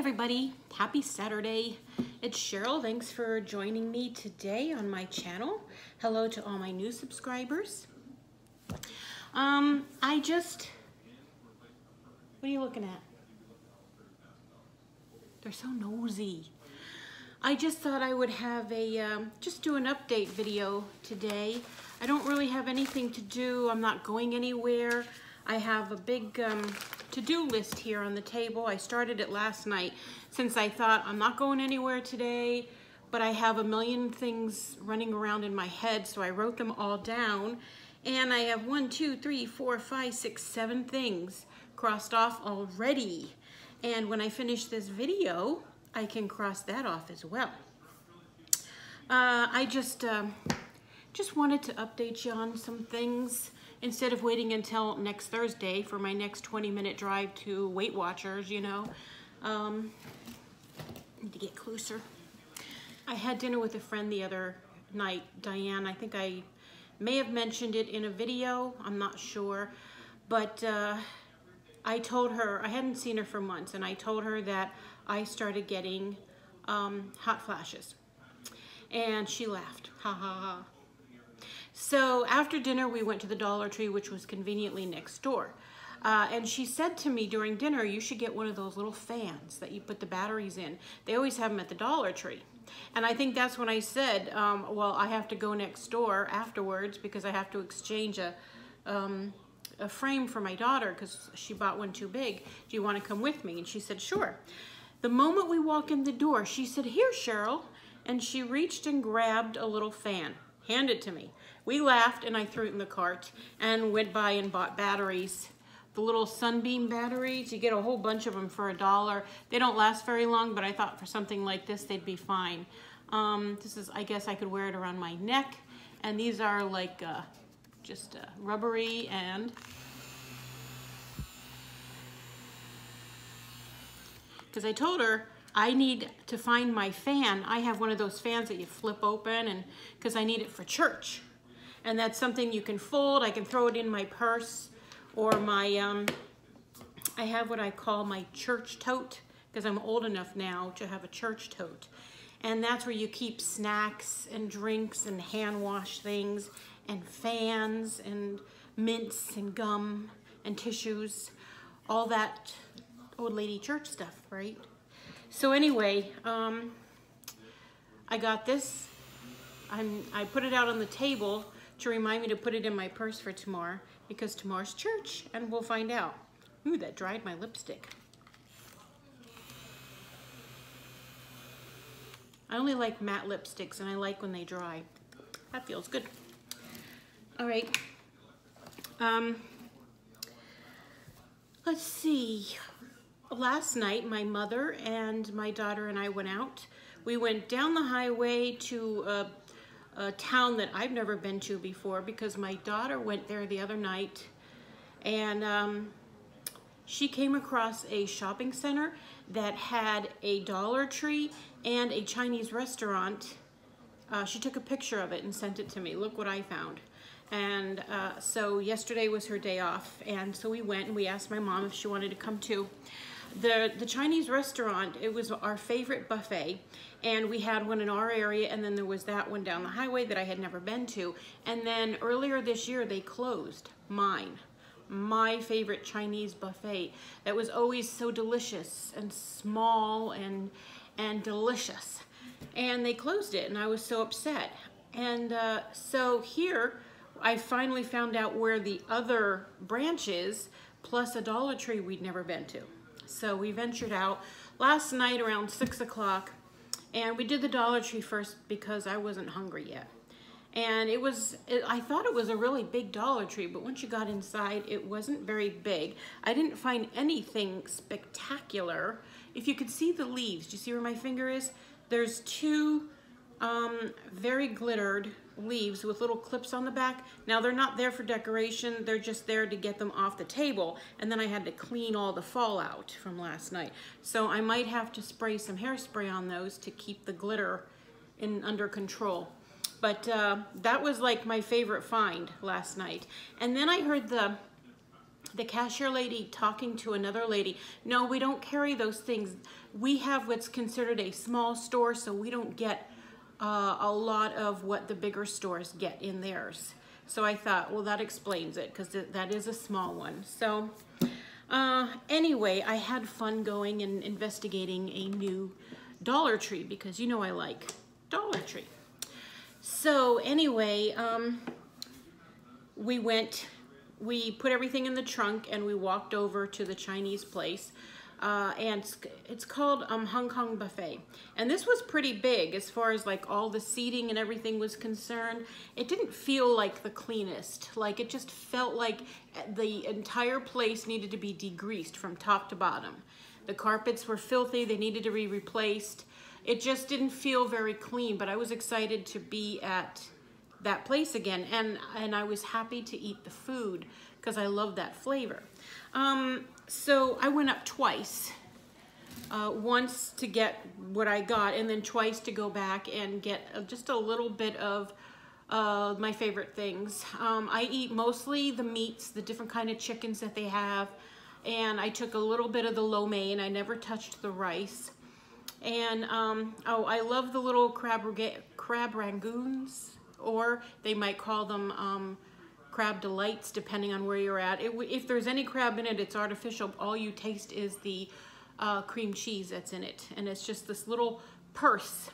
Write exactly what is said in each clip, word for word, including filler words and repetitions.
everybody, happy Saturday. It's Cheryl. Thanks for joining me today on my channel. Hello to all my new subscribers. Um, I just, what are you looking at? They're so nosy. I just thought I would have a, um, just do an update video today. I don't really have anything to do. I'm not going anywhere. I have a big, um, to-do list here on the table. I started it last night since I thought I'm not going anywhere today, but I have a million things running around in my head, so I wrote them all down. And I have one, two, three, four, five, six, seven things crossed off already. And when I finish this video, I can cross that off as well. Uh, I just, um, just wanted to update you on some things. Instead of waiting until next Thursday for my next twenty minute drive to Weight Watchers, you know. Um, need to get closer. I had dinner with a friend the other night, Diane. I think I may have mentioned it in a video, I'm not sure. But uh, I told her, I hadn't seen her for months, and I told her that I started getting um, hot flashes. And she laughed, ha ha ha. So after dinner, we went to the Dollar Tree, which was conveniently next door. Uh, and she said to me during dinner, you should get one of those little fans that you put the batteries in. They always have them at the Dollar Tree. And I think that's when I said, um, well, I have to go next door afterwards because I have to exchange a, um, a frame for my daughter because she bought one too big. Do you want to come with me? And she said, sure. The moment we walk in the door, she said, here, Cheryl. And she reached and grabbed a little fan, handed it to me. We laughed and I threw it in the cart and went by and bought batteries. The little sunbeam batteries, you get a whole bunch of them for a dollar. They don't last very long, but I thought for something like this, they'd be fine. Um, this is, I guess I could wear it around my neck. And these are like uh, just uh, rubbery and, because I told her, I need to find my fan. I have one of those fans that you flip open and because I need it for church. And that's something you can fold. I can throw it in my purse or my, um, I have what I call my church tote because I'm old enough now to have a church tote. And that's where you keep snacks and drinks and hand wash things and fans and mints and gum and tissues, all that old lady church stuff, right? So anyway, um, I got this. I'm, I put it out on the table to remind me to put it in my purse for tomorrow because tomorrow's church and we'll find out. Ooh, that dried my lipstick. I only like matte lipsticks and I like when they dry. That feels good. All right. Um, let's see. Last night, my mother and my daughter and I went out. We went down the highway to a, a town that I've never been to before because my daughter went there the other night and um, she came across a shopping center that had a Dollar Tree and a Chinese restaurant. Uh, she took a picture of it and sent it to me. Look what I found. And uh, so yesterday was her day off. And so we went and we asked my mom if she wanted to come too. The, the Chinese restaurant, it was our favorite buffet, and we had one in our area, and then there was that one down the highway that I had never been to. And then earlier this year, they closed mine, my favorite Chinese buffet that was always so delicious and small and, and delicious. And they closed it, and I was so upset. And uh, so here, I finally found out where the other branch is, plus a Dollar Tree we'd never been to. So we ventured out last night around six o'clock and we did the Dollar Tree first because I wasn't hungry yet. And it was, it, I thought it was a really big Dollar Tree, but once you got inside, it wasn't very big. I didn't find anything spectacular. If you could see the leaves, do you see where my finger is? There's two um, very glittered leaves with little clips on the back. Now they're not there for decoration, they're just there to get them off the table, and then I had to clean all the fallout from last night. So I might have to spray some hairspray on those to keep the glitter in under control. But uh, that was like my favorite find last night. And then I heard the the cashier lady talking to another lady, no, we don't carry those things. We have what's considered a small store, so we don't get uh, a lot of what the bigger stores get in theirs. So I thought, well, that explains it, because th that is a small one. So uh, anyway, I had fun going and investigating a new Dollar Tree, because you know I like Dollar Tree. So anyway, um, we went, we put everything in the trunk and we walked over to the Chinese place. Uh, and it's, it's called um, Hong Kong Buffet. And this was pretty big as far as like all the seating and everything was concerned. It didn't feel like the cleanest. Like it just felt like the entire place needed to be degreased from top to bottom. The carpets were filthy, they needed to be replaced. It just didn't feel very clean, but I was excited to be at that place again. And, and I was happy to eat the food because I love that flavor. Um, so I went up twice, uh, once to get what I got and then twice to go back and get just a little bit of uh, my favorite things. Um, I eat mostly the meats, the different kind of chickens that they have, and I took a little bit of the lo mein. I never touched the rice. And um, oh, I love the little crab, crab rangoons, or they might call them um, crab delights, depending on where you're at. It, if there's any crab in it, it's artificial. All you taste is the uh, cream cheese that's in it. And it's just this little purse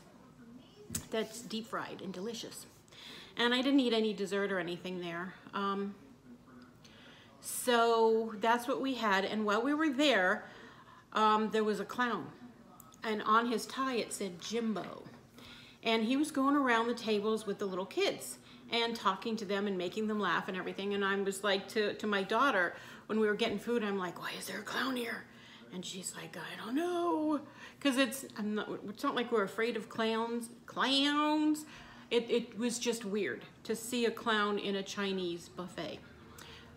that's deep fried and delicious. And I didn't eat any dessert or anything there. Um, so that's what we had. And while we were there, um, there was a clown. And on his tie, it said Jimbo. And he was going around the tables with the little kids and talking to them and making them laugh and everything. And I was like to, to my daughter, when we were getting food, I'm like, why is there a clown here? And she's like, I don't know. Cause it's, I'm not, it's not like we're afraid of clowns, clowns. It, it was just weird to see a clown in a Chinese buffet.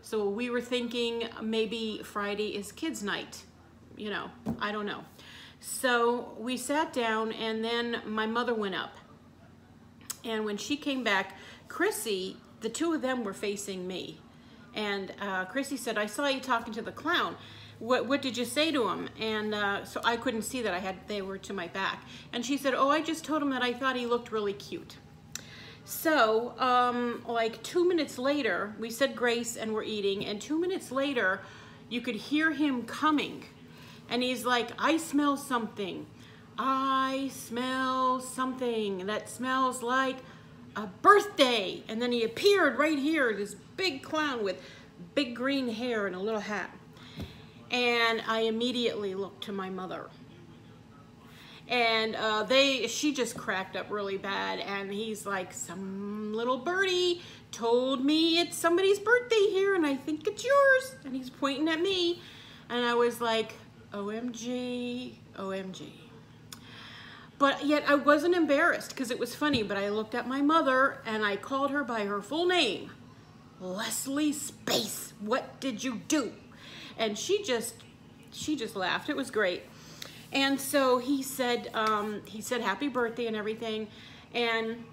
So we were thinking maybe Friday is kids' night. You know, I don't know. So we sat down and then my mother went up. And when she came back, Chrissy, the two of them were facing me. And uh, Chrissy said, I saw you talking to the clown. What, what did you say to him? And uh, so I couldn't see that I had, they were to my back. And she said, oh, I just told him that I thought he looked really cute. So um, like two minutes later, we said grace and we're eating. And two minutes later, you could hear him coming. And he's like, I smell something. I smell something that smells like a birthday. And then he appeared right here, this big clown with big green hair and a little hat. And I immediately looked to my mother. And uh, they, she just cracked up really bad. And he's like, some little birdie told me it's somebody's birthday here and I think it's yours. And he's pointing at me. And I was like, O M G, O M G. But yet I wasn't embarrassed because it was funny, but I looked at my mother and I called her by her full name, Leslie Space, what did you do? And she just, she just laughed, it was great. And so he said, um, he said happy birthday and everything. And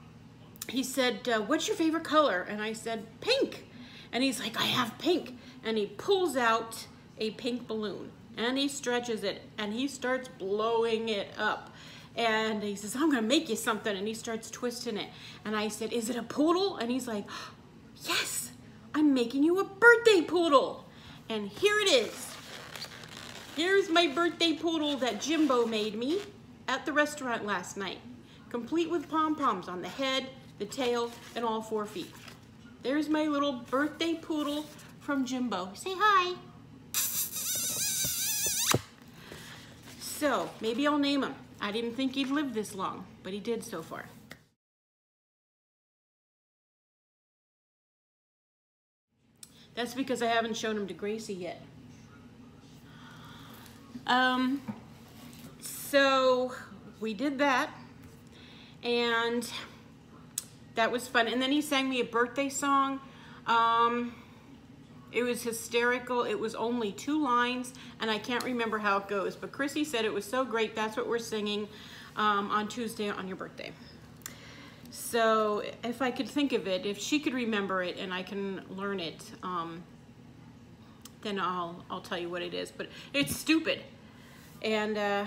he said, uh, what's your favorite color? And I said, pink. And he's like, I have pink. And he pulls out a pink balloon and he stretches it and he starts blowing it up. And he says, I'm gonna make you something. And he starts twisting it. And I said, is it a poodle? And he's like, yes, I'm making you a birthday poodle. And here it is. Here's my birthday poodle that Jimbo made me at the restaurant last night, complete with pom-poms on the head, the tail, and all four feet. There's my little birthday poodle from Jimbo. Say hi. So maybe I'll name him. I didn't think he'd live this long, but he did so far. That's because I haven't shown him to Gracie yet. Um, so we did that, and that was fun. And then he sang me a birthday song. Um, It was hysterical. It was only two lines, and I can't remember how it goes, but Chrissy said it was so great. That's what we're singing um, on Tuesday on your birthday. So if I could think of it, if she could remember it and I can learn it, um, then I'll I'll tell you what it is. But it's stupid, and uh,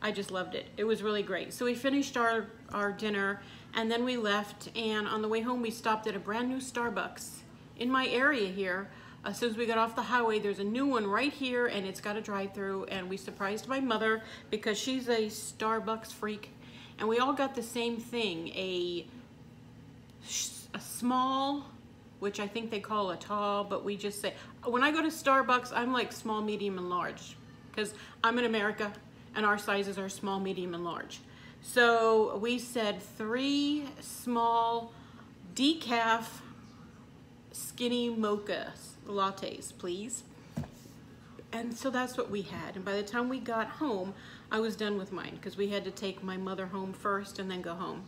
I just loved it. It was really great. So we finished our our dinner, and then we left. And on the way home, we stopped at a brand new Starbucks in my area here. As soon as we got off the highway, there's a new one right here, and it's got a drive-through. And we surprised my mother because she's a Starbucks freak, and we all got the same thing: a a small, which I think they call a tall, but we just say, when I go to Starbucks, I'm like small, medium, and large, because I'm in America, and our sizes are small, medium, and large. So we said three small decaf skinny mocha lattes, please. And so that's what we had. And by the time we got home, I was done with mine, because we had to take my mother home first and then go home.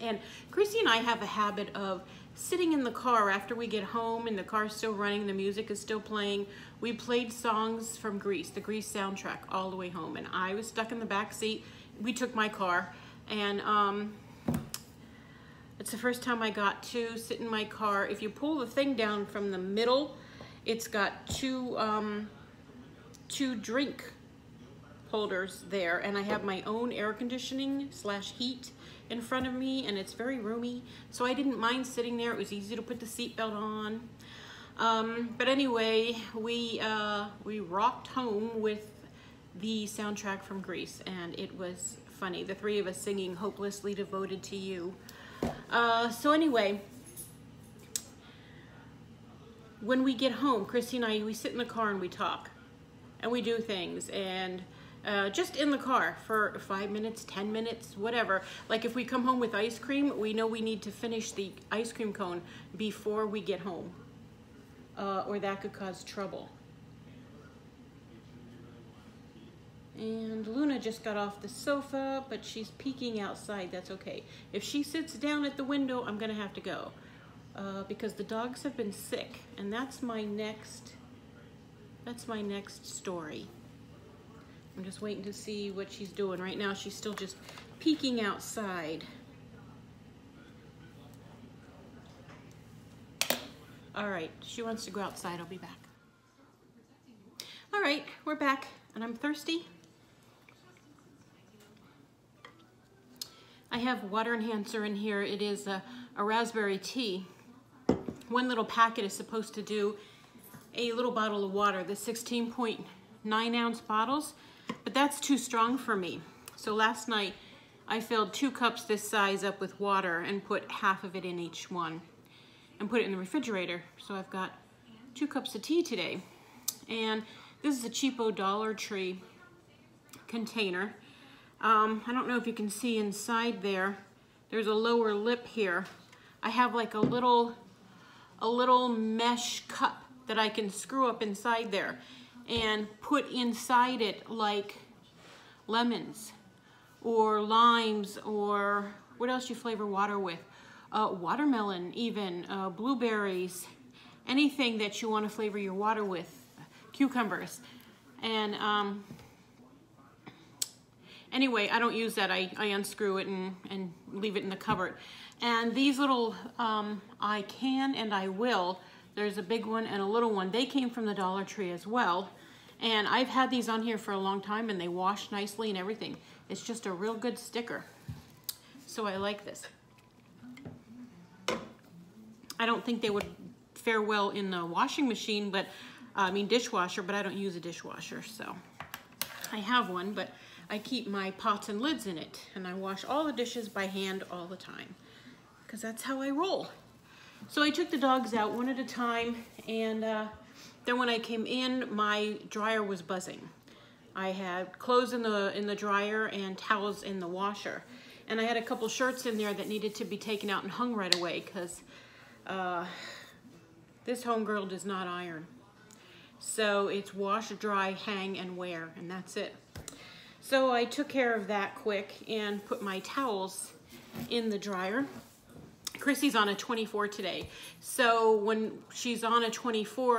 And Chrissy and I have a habit of sitting in the car after we get home, and the car's still running, the music is still playing. We played songs from Grease, the Grease soundtrack, all the way home. And I was stuck in the back seat. We took my car, and um, it's the first time I got to sit in my car. If you pull the thing down from the middle, it's got two um, two drink holders there, and I have my own air conditioning slash heat in front of me, and it's very roomy, so I didn't mind sitting there. It was easy to put the seatbelt on. Um, but anyway, we uh, we rocked home with the soundtrack from Grease, and it was funny. The three of us singing "Hopelessly Devoted to You." Uh, so anyway, when we get home, Chrissy and I, we sit in the car and we talk, and we do things, and Uh, just in the car for five minutes, ten minutes, whatever. Like if we come home with ice cream, we know we need to finish the ice cream cone before we get home, uh, or that could cause trouble. And Luna just got off the sofa, but she's peeking outside. That's okay. If she sits down at the window, I'm gonna have to go, uh, because the dogs have been sick, and that's my next, that's my next story. I'm just waiting to see what she's doing. Right now, she's still just peeking outside. All right, she wants to go outside. I'll be back. All right, we're back, and I'm thirsty. I have water enhancer in here. It is a, a raspberry tea. One little packet is supposed to do a little bottle of water, the sixteen point nine ounce bottles. But that's too strong for me. So last night I filled two cups this size up with water and put half of it in each one and put it in the refrigerator. So I've got two cups of tea today. And this is a cheapo Dollar Tree container. Um, I don't know if you can see inside there. There's a lower lip here. I have like a little, a little mesh cup that I can screw up inside there and put inside it like lemons or limes, or what else you flavor water with, uh, watermelon, even uh, blueberries, anything that you want to flavor your water with, cucumbers. And um, anyway, I don't use that. I, I unscrew it and, and leave it in the cupboard. And these little um, I can and I will. There's a big one and a little one. They came from the Dollar Tree as well. And I've had these on here for a long time, and they wash nicely and everything. It's just a real good sticker. So I like this. I don't think they would fare well in the washing machine, but I mean dishwasher, but I don't use a dishwasher. So I have one, but I keep my pots and lids in it. And I wash all the dishes by hand all the time, because that's how I roll. So I took the dogs out one at a time, and uh, then when I came in, my dryer was buzzing. I had clothes in the in the dryer and towels in the washer, and I had a couple shirts in there that needed to be taken out and hung right away, because uh, this homegirl does not iron. So it's wash, dry, hang, and wear, and that's it. So I took care of that quick and put my towels in the dryer. Chrissy's on a twenty-four today. So when she's on a twenty-four,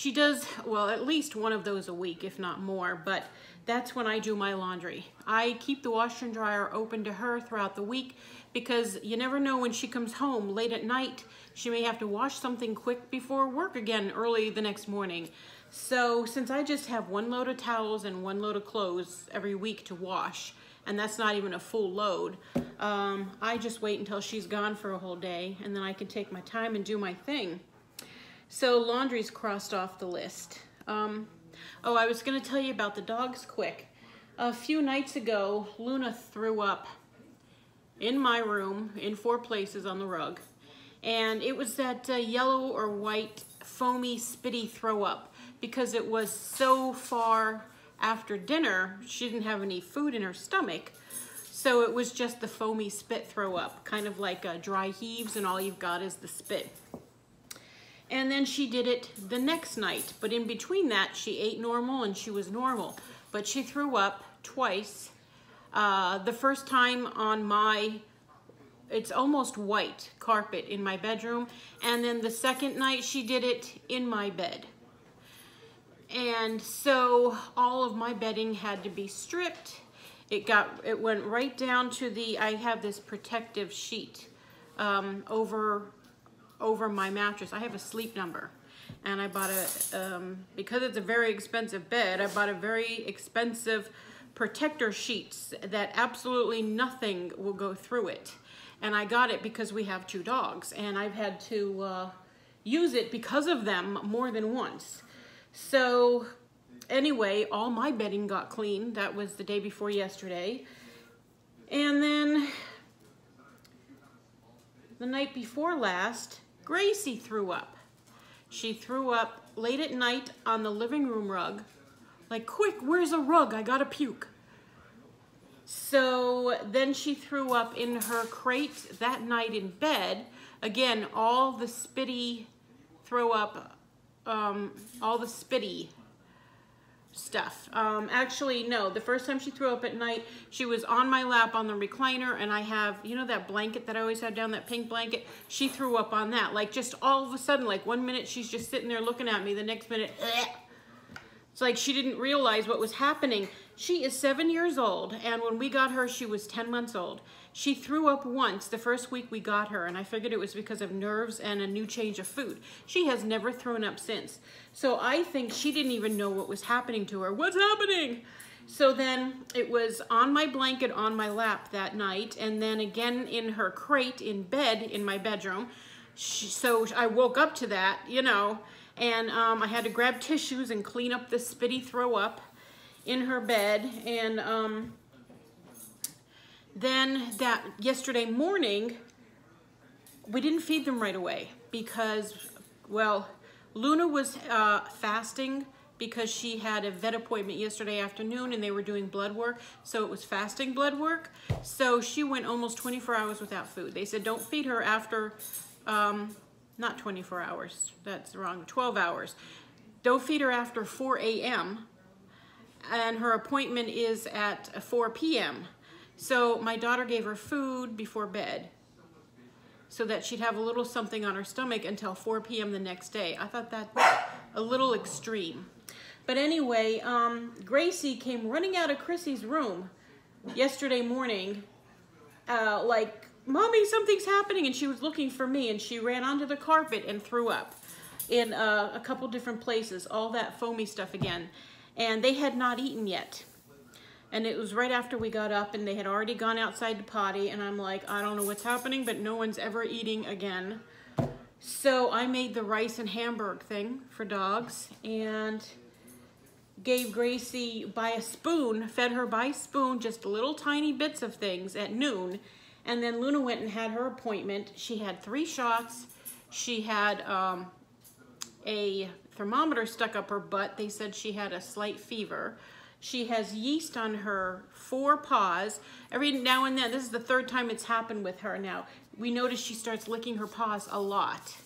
She does, well, at least one of those a week, if not more, but that's when I do my laundry. I keep the washer and dryer open to her throughout the week because you never know when she comes home late at night, she may have to wash something quick before work again early the next morning. So since I just have one load of towels and one load of clothes every week to wash, and that's not even a full load, um, I just wait until she's gone for a whole day and then I can take my time and do my thing. So laundry's crossed off the list. Um, oh, I was gonna tell you about the dogs quick. A few nights ago, Luna threw up in my room in four places on the rug. And it was that uh, yellow or white foamy spitty throw up because it was so far after dinner, she didn't have any food in her stomach. So it was just the foamy spit throw up, kind of like uh, dry heaves and all you've got is the spit. And then she did it the next night. But in between that, she ate normal and she was normal. But she threw up twice. Uh, the first time on my, it's almost white carpet in my bedroom. And then the second night she did it in my bed. And so all of my bedding had to be stripped. It got, it went right down to the, I have this protective sheet um, over over my mattress. I have a sleep number and I bought a, um, because it's a very expensive bed, I bought a very expensive protector sheets that absolutely nothing will go through it. And I got it because we have two dogs and I've had to uh, use it because of them more than once. So anyway, all my bedding got clean. That was the day before yesterday. And then the night before last, Gracie threw up. She threw up late at night on the living room rug. Like, quick, where's a rug? I gotta puke. So then she threw up in her crate that night in bed. Again, all the spitty throw up, um, all the spitty stuff. Um, actually, no, the first time she threw up at night, she was on my lap on the recliner and I have, you know, that blanket that I always have down, that pink blanket, she threw up on that. Like just all of a sudden, like one minute she's just sitting there looking at me, the next minute, ugh. It's like she didn't realize what was happening. She is seven years old and when we got her, she was ten months old. She threw up once the first week we got her and I figured it was because of nerves and a new change of food. She has never thrown up since. So I think she didn't even know what was happening to her. What's happening? So then it was on my blanket on my lap that night and then again in her crate in bed in my bedroom. She, so I woke up to that, you know, and um, I had to grab tissues and clean up the spitty throw up in her bed and um, then that yesterday morning, we didn't feed them right away because, well, Luna was uh, fasting because she had a vet appointment yesterday afternoon and they were doing blood work. So it was fasting blood work. So she went almost twenty-four hours without food. They said, don't feed her after, um, not twenty-four hours, that's wrong, twelve hours. Don't feed her after four A M and her appointment is at four P M So my daughter gave her food before bed so that she'd have a little something on her stomach until four P M the next day. I thought that was a little extreme. But anyway, um, Gracie came running out of Chrissy's room yesterday morning, uh, like, Mommy, something's happening, and she was looking for me, and she ran onto the carpet and threw up in uh, a couple different places, all that foamy stuff again. And they had not eaten yet. And it was right after we got up and they had already gone outside to potty and I'm like, I don't know what's happening, but no one's ever eating again. So I made the rice and hamburg thing for dogs and gave Gracie by a spoon, fed her by spoon, just little tiny bits of things at noon. And then Luna went and had her appointment. She had three shots. She had um, a thermometer stuck up her butt. They said she had a slight fever. She has yeast on her four paws. Every now and then, this is the third time it's happened with her now. We notice she starts licking her paws a lot.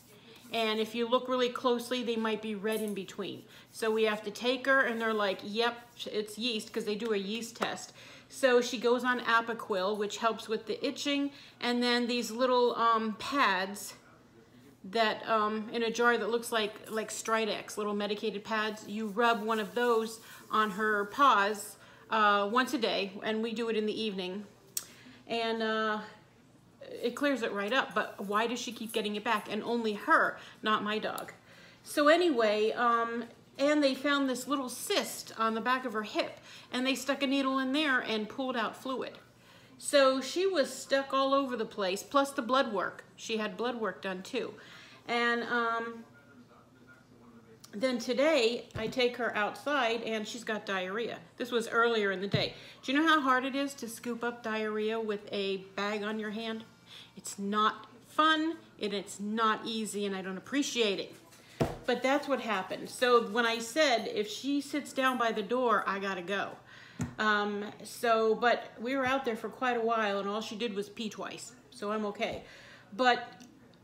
And if you look really closely, they might be red in between. So we have to take her and they're like, yep, it's yeast because they do a yeast test. So she goes on Apoquil, which helps with the itching. And then these little um, pads that um, in a jar that looks like like Stridex, little medicated pads. You rub one of those on her paws uh, once a day, and we do it in the evening, and uh, it clears it right up. But why does she keep getting it back? And only her, not my dog. So anyway, um, and they found this little cyst on the back of her hip, and they stuck a needle in there and pulled out fluid. So she was stuck all over the place, plus the blood work. She had blood work done too. And um, then today, I take her outside and she's got diarrhea. This was earlier in the day. Do you know how hard it is to scoop up diarrhea with a bag on your hand? It's not fun and it's not easy, and I don't appreciate it. But that's what happened. So when I said, if she sits down by the door, I gotta go. Um, so, but we were out there for quite a while, and all she did was pee twice, so I'm okay. But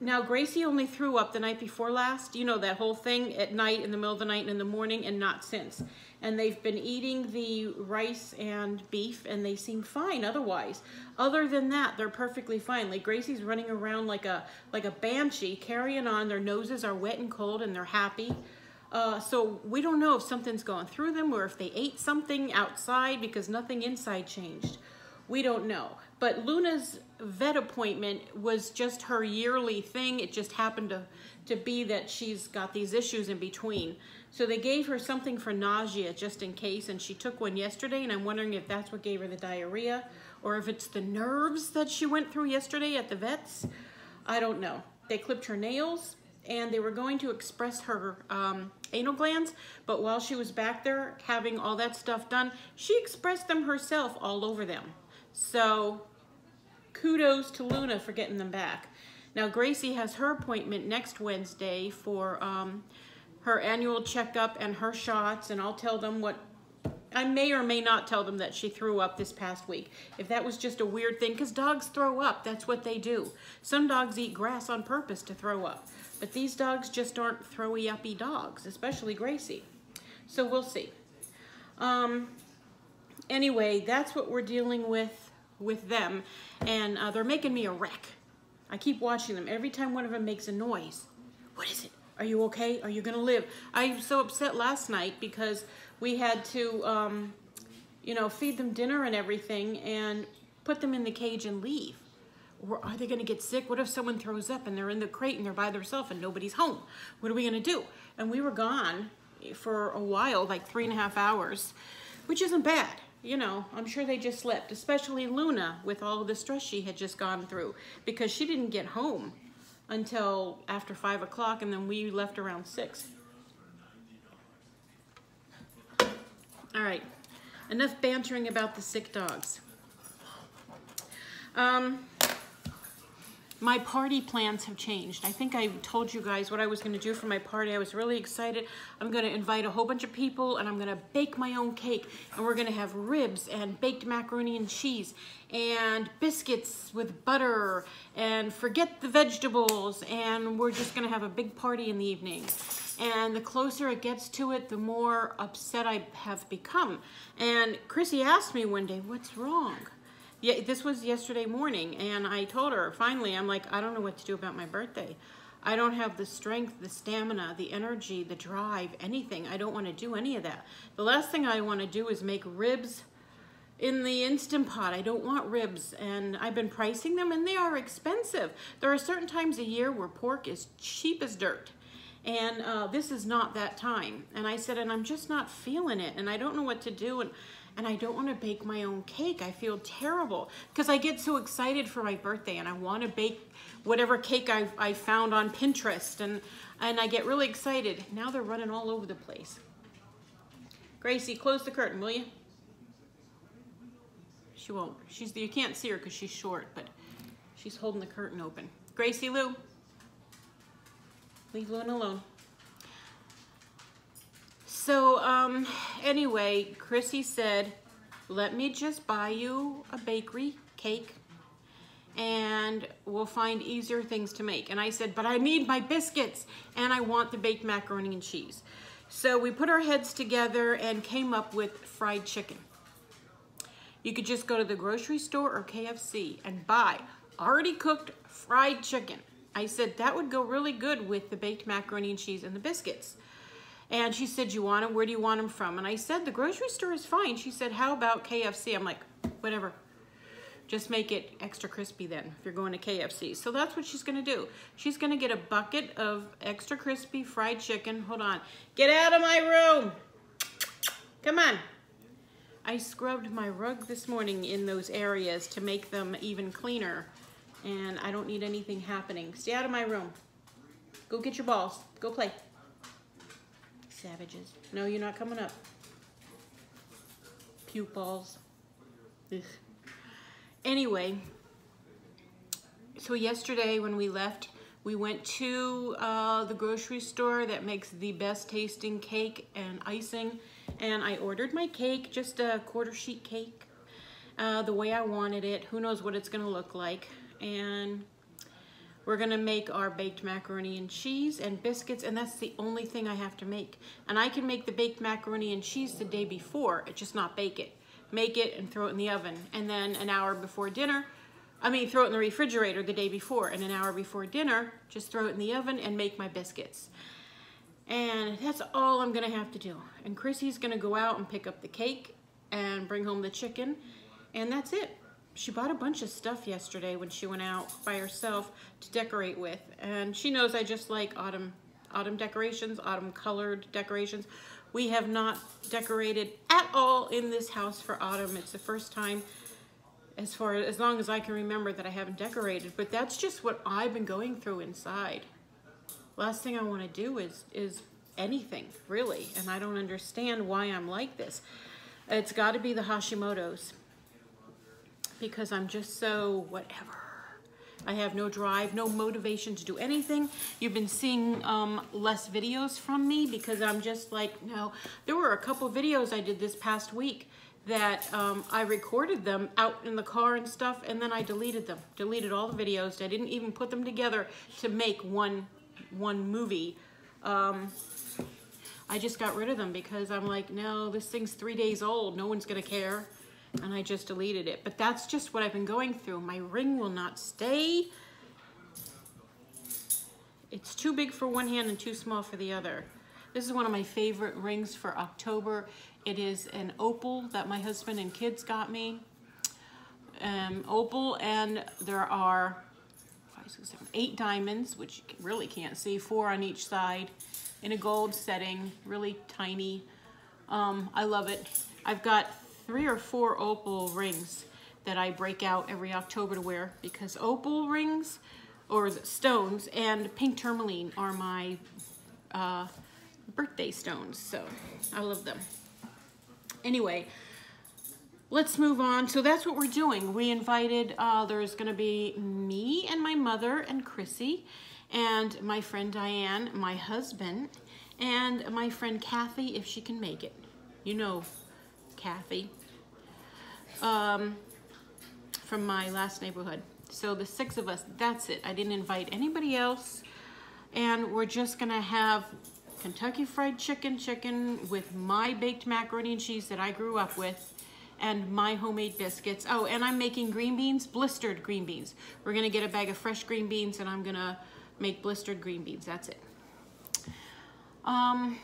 now Gracie only threw up the night before last, you know, that whole thing at night, in the middle of the night, and in the morning, and not since. And they've been eating the rice and beef, and they seem fine otherwise. Other than that, they're perfectly fine. Like, Gracie's running around like a, like a banshee, carrying on. Their noses are wet and cold, and they're happy. Uh, so we don't know if something's gone through them or if they ate something outside, because nothing inside changed. We don't know. But Luna's vet appointment was just her yearly thing. It just happened to, to be that she's got these issues in between. So they gave her something for nausea just in case, and she took one yesterday, and I'm wondering if that's what gave her the diarrhea or if it's the nerves that she went through yesterday at the vet's. I don't know. They clipped her nails, and they were going to express her um, anal glands, but while she was back there having all that stuff done, she expressed them herself all over them. So kudos to Luna for getting them back. Now Gracie has her appointment next Wednesday for um, her annual checkup and her shots, and I'll tell them what, I may or may not tell them that she threw up this past week. If that was just a weird thing, because dogs throw up, that's what they do. Some dogs eat grass on purpose to throw up. But these dogs just aren't throwy-uppy dogs, especially Gracie. So we'll see. Um, anyway, that's what we're dealing with with them. And uh, they're making me a wreck. I keep watching them. Every time one of them makes a noise. What is it? Are you okay? Are you going to live? I was so upset last night because we had to, um, you know, feed them dinner and everything and put them in the cage and leave. Or are they going to get sick? What if someone throws up and they're in the crate and they're by themselves and nobody's home? What are we going to do? And we were gone for a while, like three and a half hours, which isn't bad. You know, I'm sure they just slept, especially Luna, with all the stress she had just gone through, because she didn't get home until after five o'clock, and then we left around six. All right, enough bantering about the sick dogs. Um... My party plans have changed. I think I told you guys what I was gonna do for my party. I was really excited. I'm gonna invite a whole bunch of people, and I'm gonna bake my own cake, and we're gonna have ribs and baked macaroni and cheese and biscuits with butter and forget the vegetables, and we're just gonna have a big party in the evening. And the closer it gets to it, the more upset I have become. And Chrissy asked me one day, what's wrong? Yeah, this was yesterday morning, and I told her, finally, I'm like, I don't know what to do about my birthday. I don't have the strength, the stamina, the energy, the drive, anything. I don't want to do any of that. The last thing I want to do is make ribs in the Instant Pot. I don't want ribs, and I've been pricing them, and they are expensive. There are certain times a year where pork is cheap as dirt, and uh, this is not that time. And I said, and I'm just not feeling it, and I don't know what to do, and and I don't want to bake my own cake. I feel terrible because I get so excited for my birthday, and I want to bake whatever cake I, I found on Pinterest, and, and I get really excited. Now they're running all over the place. Gracie, close the curtain, will you? She won't. She's the, you can't see her because she's short, but she's holding the curtain open. Gracie Lou, leave Luna alone. So um, anyway, Chrissy said, let me just buy you a bakery cake and we'll find easier things to make. And I said, but I need my biscuits and I want the baked macaroni and cheese. So we put our heads together and came up with fried chicken. You could just go to the grocery store or K F C and buy already cooked fried chicken. I said, that would go really good with the baked macaroni and cheese and the biscuits. And she said, you want them? Where do you want them from? And I said, the grocery store is fine. She said, how about K F C? I'm like, whatever. Just make it extra crispy then if you're going to K F C. So that's what she's gonna do. She's gonna get a bucket of extra crispy fried chicken. Hold on. Get out of my room. Come on. I scrubbed my rug this morning in those areas to make them even cleaner. And I don't need anything happening. Stay out of my room. Go get your balls. Go play. Savages. No, you're not coming up. Puke balls. Ugh. Anyway, so yesterday when we left, we went to uh, the grocery store that makes the best tasting cake and icing. And I ordered my cake, just a quarter sheet cake, uh, the way I wanted it. Who knows what it's gonna look like. And we're gonna make our baked macaroni and cheese and biscuits, and that's the only thing I have to make. And I can make the baked macaroni and cheese the day before, just not bake it. Make it and throw it in the oven, and then an hour before dinner, I mean throw it in the refrigerator the day before, and an hour before dinner just throw it in the oven and make my biscuits. And that's all I'm gonna have to do. And Chrissy's gonna go out and pick up the cake and bring home the chicken, and that's it. She bought a bunch of stuff yesterday when she went out by herself to decorate with, and she knows I just like autumn autumn decorations, autumn colored decorations. We have not decorated at all in this house for autumn. It's the first time as far as long as I can remember that I haven't decorated, but that's just what I've been going through inside. Last thing I want to do is is anything, really, and I don't understand why I'm like this. It's got to be the Hashimoto's, because I'm just so whatever. I have no drive, no motivation to do anything. You've been seeing um, less videos from me because I'm just like, no. There were a couple videos I did this past week that um, I recorded them out in the car and stuff, and then I deleted them. Deleted all the videos. I didn't even put them together to make one, one movie. Um, I just got rid of them because I'm like, no, this thing's three days old. No one's gonna care. And I just deleted it. But that's just what I've been going through. My ring will not stay. It's too big for one hand and too small for the other. This is one of my favorite rings for October. It is an opal that my husband and kids got me. Um, opal, and there are five, six, seven, eight diamonds, which you really can't see, four on each side, in a gold setting, really tiny. Um, I love it. I've got three or four opal rings that I break out every October to wear, because opal rings, or stones, and pink tourmaline are my uh, birthday stones, so I love them. Anyway, let's move on. So that's what we're doing. We invited, uh, there's gonna be me and my mother and Chrissy and my friend Diane, my husband, and my friend Kathy, if she can make it. You know Kathy. Um, from my last neighborhood. So the six of us, that's it. I didn't invite anybody else, and we're just gonna have Kentucky Fried Chicken chicken with my baked macaroni and cheese that I grew up with and my homemade biscuits. Oh, and I'm making green beans, blistered green beans. We're gonna get a bag of fresh green beans, and I'm gonna make blistered green beans. That's it. Um,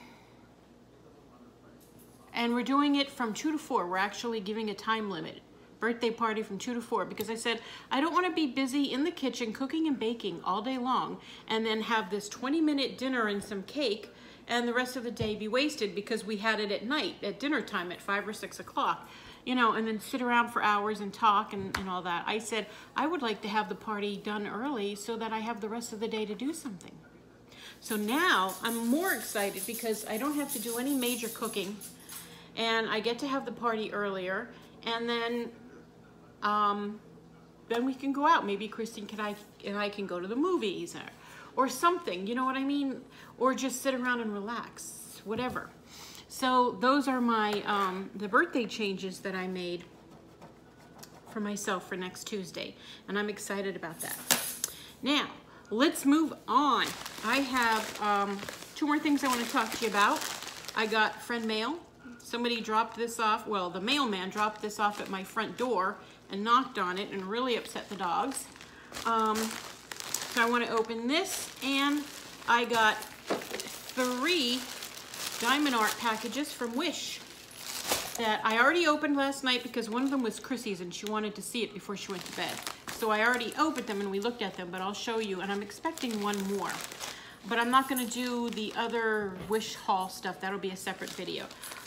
And we're doing it from two to four. We're actually giving a time limit. Birthday party from two to four, because I said, I don't wanna be busy in the kitchen cooking and baking all day long and then have this twenty minute dinner and some cake and the rest of the day be wasted, because we had it at night at dinner time at five or six o'clock, you know, and then sit around for hours and talk and, and all that. I said, I would like to have the party done early so that I have the rest of the day to do something. So now I'm more excited because I don't have to do any major cooking, and I get to have the party earlier, and then um, then we can go out. Maybe Christine can I, and I can go to the movies or, or something, you know what I mean? Or just sit around and relax, whatever. So those are my, um, the birthday changes that I made for myself for next Tuesday, and I'm excited about that. Now, let's move on. I have um, two more things I wanna talk to you about. I got friend mail. Somebody dropped this off, well, the mailman dropped this off at my front door and knocked on it and really upset the dogs. Um, So I want to open this, and I got three Diamond Art packages from Wish that I already opened last night because one of them was Chrissy's and she wanted to see it before she went to bed. So I already opened them and we looked at them, but I'll show you, and I'm expecting one more. But I'm not gonna do the other Wish haul stuff, that'll be a separate video.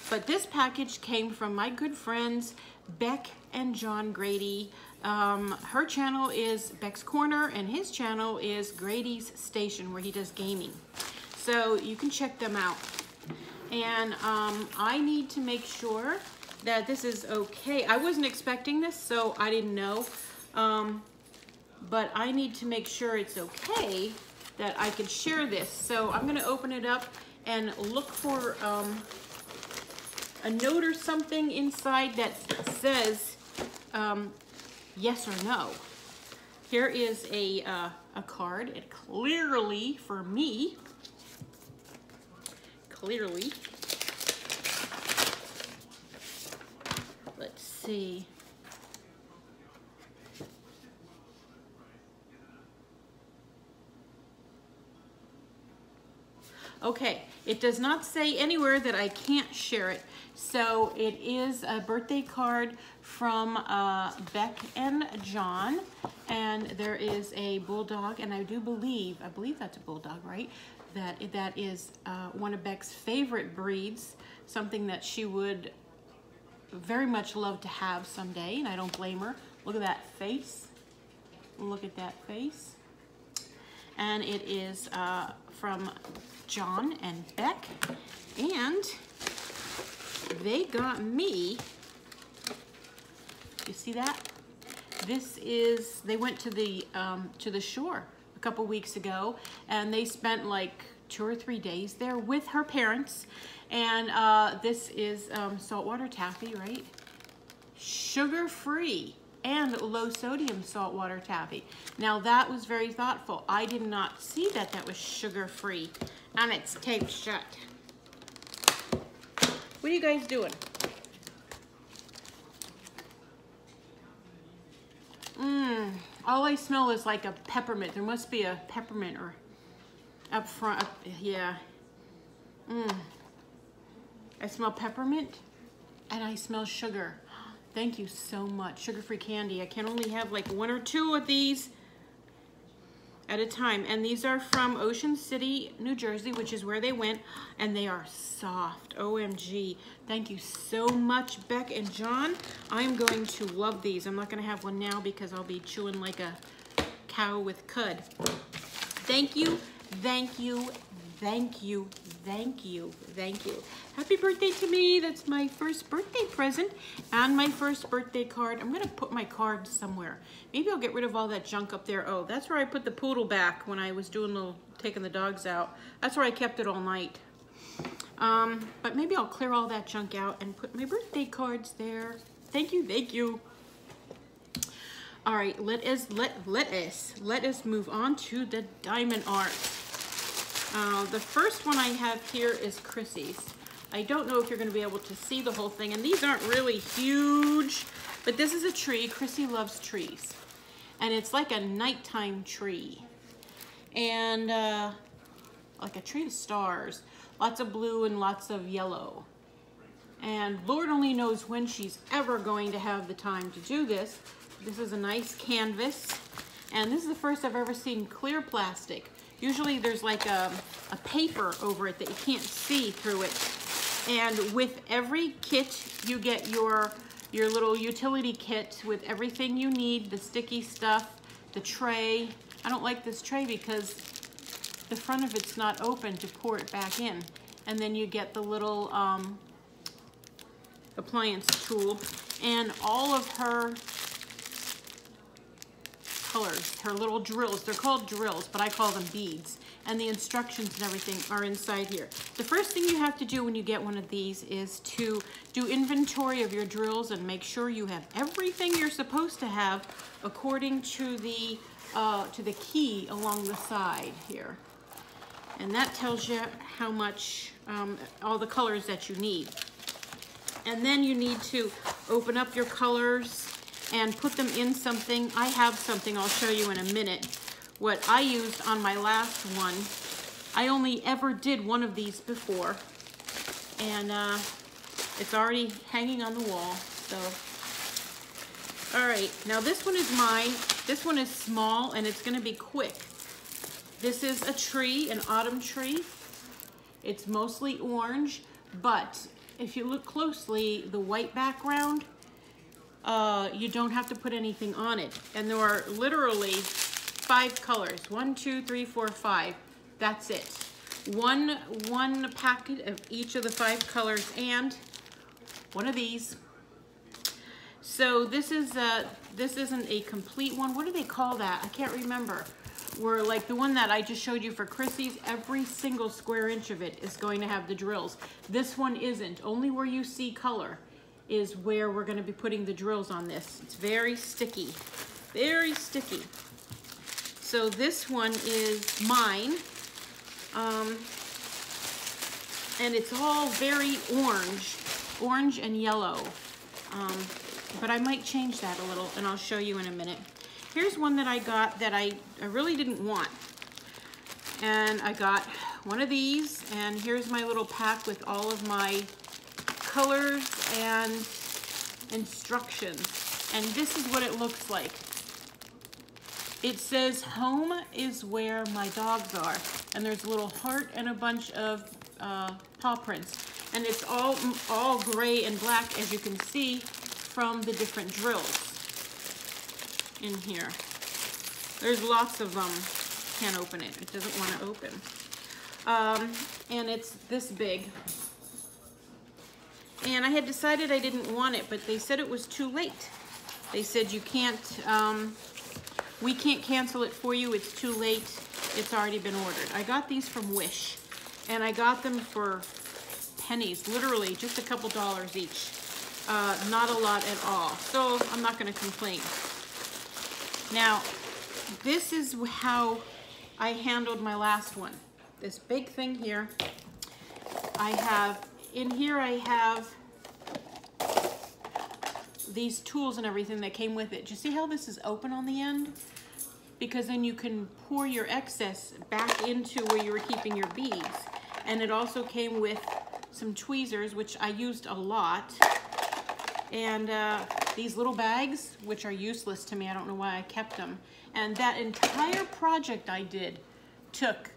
But this package came from my good friends, Beck and John Grady. Um, her channel is Beck's Corner and his channel is Grady's Station, where he does gaming. So you can check them out. And um, I need to make sure that this is okay. I wasn't expecting this, so I didn't know. Um, but I need to make sure it's okay that I can share this. So I'm gonna open it up and look for um, a note or something inside that says um, yes or no. Here is a, uh, a card, it clearly for me, Clearly, let's see. Okay, it does not say anywhere that I can't share it. So it is a birthday card from uh, Beck and John, and there is a bulldog, and I do believe, I believe that's a bulldog, right? That that is uh, one of Beck's favorite breeds, something that she would very much love to have someday, and I don't blame her. Look at that face. Look at that face. And it is uh, from John and Beck, and they got me, you see that? This is, they went to the, um, to the shore a couple weeks ago, and they spent like two or three days there with her parents. And uh, this is um, saltwater taffy, right? Sugar-free and low-sodium saltwater taffy. Now that was very thoughtful. I did not see that that was sugar-free, and it's taped shut. What are you guys doing? Mmm. All I smell is like a peppermint. There must be a peppermint or up front. Up, yeah. Mmm. I smell peppermint and I smell sugar. Thank you so much. Sugar-free candy. I can only have like one or two of these at a time. And these are from Ocean City, New Jersey, which is where they went. And they are soft. O M G. Thank you so much, Beck and John. I'm going to love these. I'm not going to have one now because I'll be chewing like a cow with cud. Thank you. Thank you. Thank you. Thank you. Thank you. Happy birthday to me. That's my first birthday present and my first birthday card. I'm going to put my card somewhere. Maybe I'll get rid of all that junk up there. Oh, that's where I put the poodle back when I was doing little, taking the dogs out. That's where I kept it all night. Um, but maybe I'll clear all that junk out and put my birthday cards there. Thank you. Thank you. All right. Let us, let, let us, let us move on to the Diamond Art. Uh, the first one I have here is Chrissy's. I don't know if you're going to be able to see the whole thing, and these aren't really huge, but this is a tree. Chrissy loves trees, and it's like a nighttime tree, and uh, like a tree of stars, lots of blue and lots of yellow, and Lord only knows when she's ever going to have the time to do this. This is a nice canvas, and this is the first I've ever seen clear plastic. Usually there's like a, a paper over it that you can't see through it. And with every kit, you get your, your little utility kit with everything you need, the sticky stuff, the tray. I don't like this tray because the front of it's not open to pour it back in. And then you get the little um, appliance tool and all of her colors, her little drills. They're called drills, but I call them beads. And the instructions and everything are inside here. The first thing you have to do when you get one of these is to do inventory of your drills and make sure you have everything you're supposed to have according to the uh, to the key along the side here. And that tells you how much, um, all the colors that you need. And then you need to open up your colors and put them in something. I have something I'll show you in a minute what I used on my last one. I only ever did one of these before, and uh, it's already hanging on the wall. So, all right, now this one is mine. This one is small, and it's gonna be quick. This is a tree, an autumn tree. It's mostly orange, but if you look closely, the white background, uh, you don't have to put anything on it. And there are literally five colors. One, two, three, four, five. That's it. One, one packet of each of the five colors and one of these. So this is a, this isn't a complete one. What do they call that? I can't remember. Where like the one that I just showed you for Chrissy's, every single square inch of it is going to have the drills. This one isn't. Only where you see color is where we're going to be putting the drills on this. It's very sticky, very sticky. So this one is mine. Um, and it's all very orange, orange and yellow. Um, but I might change that a little, and I'll show you in a minute. Here's one that I got that I, I really didn't want. And I got one of these, and here's my little pack with all of my colors and instructions. And this is what it looks like. It says, home is where my dogs are. And there's a little heart and a bunch of uh, paw prints. And it's all, all gray and black, as you can see, from the different drills in here. There's lots of them. Can't open it. It doesn't want to open. Um, and it's this big. And I had decided I didn't want it, but they said it was too late. They said you can't, um, we can't cancel it for you. It's too late. It's already been ordered. I got these from Wish, and I got them for pennies, literally just a couple dollars each. Uh, not a lot at all. So I'm not going to complain. Now, this is how I handled my last one. This big thing here, I have, in here I have these tools and everything that came with it. Do you see how this is open on the end? Because then you can pour your excess back into where you were keeping your beads. And it also came with some tweezers, which I used a lot. And uh, these little bags, which are useless to me. I don't know why I kept them. And that entire project I did took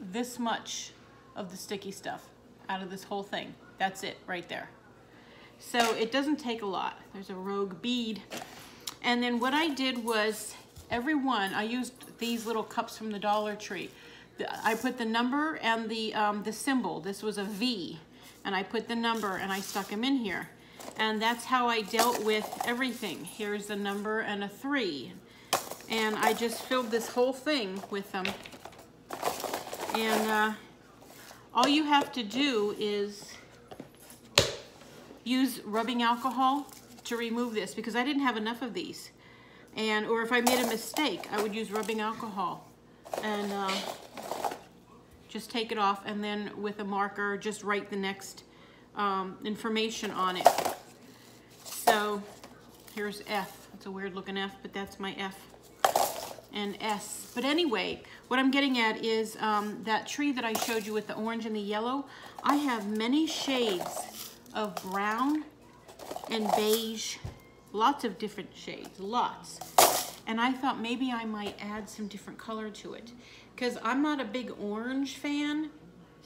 this much of the sticky stuff out of this whole thing. That's it right there. So it doesn't take a lot. There's a rogue bead. And then what I did was, every one, I used these little cups from the Dollar Tree. I put the number and the, um, the symbol. This was a V. And I put the number and I stuck them in here. And that's how I dealt with everything. Here's the number and a three. And I just filled this whole thing with them. And uh, all you have to do is use rubbing alcohol to remove this, because I didn't have enough of these. And, or if I made a mistake, I would use rubbing alcohol and uh, just take it off. And then with a marker, just write the next um, information on it. So here's F. It's a weird looking F, but that's my F and S. But anyway, what I'm getting at is um, that tree that I showed you with the orange and the yellow. I have many shades of brown and beige, lots of different shades, lots. And I thought maybe I might add some different color to it, because I'm not a big orange fan.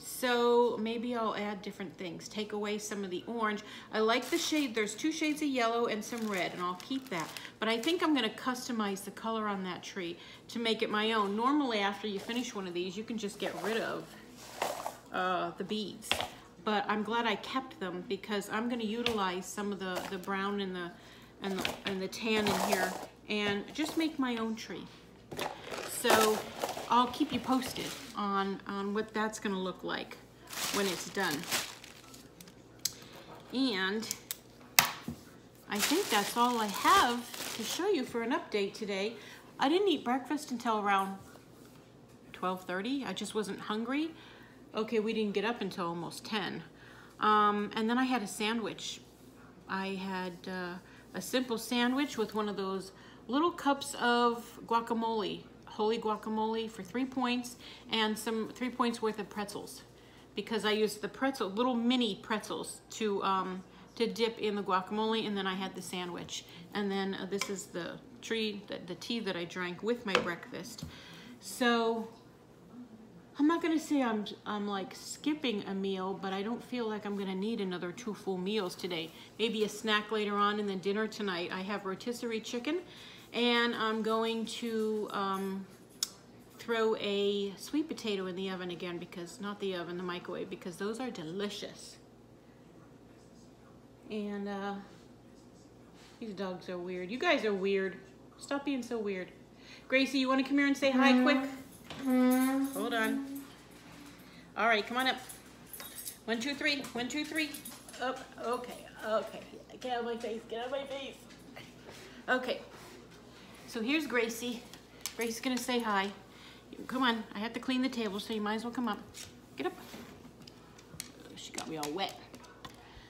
So maybe I'll add different things, take away some of the orange. I like the shade, there's two shades of yellow and some red, and I'll keep that. But I think I'm gonna customize the color on that tree to make it my own. Normally after you finish one of these, you can just get rid of uh, the beads. But I'm glad I kept them, because I'm gonna utilize some of the, the brown and the, and the, and the tan in here and just make my own tree. So I'll keep you posted on, on what that's gonna look like when it's done. And I think that's all I have to show you for an update today. I didn't eat breakfast until around twelve thirty. I just wasn't hungry. Okay, we didn't get up until almost ten. Um, and then I had a sandwich. I had uh, a simple sandwich with one of those little cups of guacamole. holy guacamole for three points and some three points worth of pretzels, because I used the pretzel, little mini pretzels to um, to dip in the guacamole, and then I had the sandwich. And then uh, this is the tree, the, the tea that I drank with my breakfast. So I'm not gonna say I'm, I'm like skipping a meal, but I don't feel like I'm gonna need another two full meals today. Maybe a snack later on, and then dinner tonight. I have rotisserie chicken, and I'm going to um, throw a sweet potato in the oven again, because, not the oven, the microwave, because those are delicious. And uh, these dogs are weird. You guys are weird. Stop being so weird. Gracie, you wanna come here and say hi mm-hmm. quick? Mm-hmm. Hold on. All right, come on up. One, two, three. One, two, three. Oh, okay, okay. Get out of my face. Get out of my face. Okay. So here's Gracie. Gracie's gonna say hi. Come on. I have to clean the table, so you might as well come up. Get up. She got me all wet.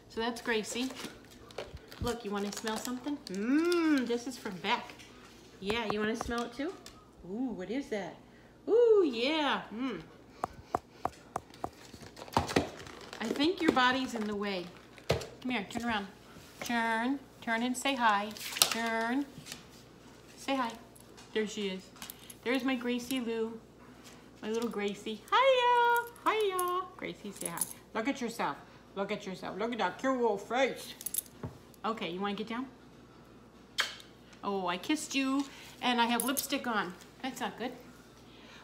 So that's Gracie. Look, you want to smell something? Mmm. This is from Beck. Yeah. You want to smell it too? Ooh. What is that? Ooh, yeah. Mm. I think your body's in the way. Come here, turn around. Turn, turn and say hi. Turn, say hi. There she is. There's my Gracie Lou, my little Gracie. Hiya, hiya. Gracie, say hi. Look at yourself, look at yourself. Look at that cute little face. Okay, you wanna get down? Oh, I kissed you and I have lipstick on. That's not good.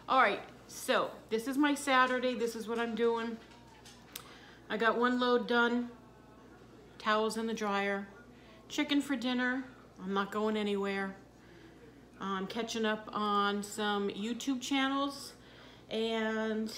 All right, so this is my Saturday. This is what I'm doing. I got one load done, towels in the dryer, chicken for dinner. I'm not going anywhere. I'm catching up on some YouTube channels, and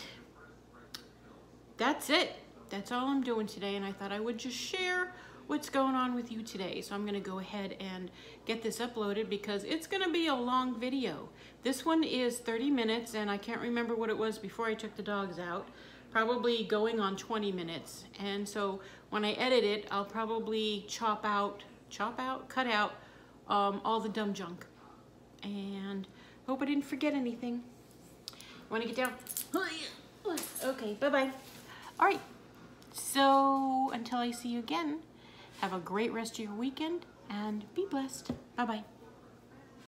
that's it. That's all I'm doing today, and I thought I would just share what's going on with you today. So I'm gonna go ahead and get this uploaded, because it's gonna be a long video. This one is thirty minutes, and I can't remember what it was before I took the dogs out, probably going on twenty minutes. And so when I edit it, I'll probably chop out, chop out, cut out um, all the dumb junk. And hope I didn't forget anything. Wanna get down? Okay, bye-bye. All right, so until I see you again, have a great rest of your weekend, and be blessed. Bye-bye.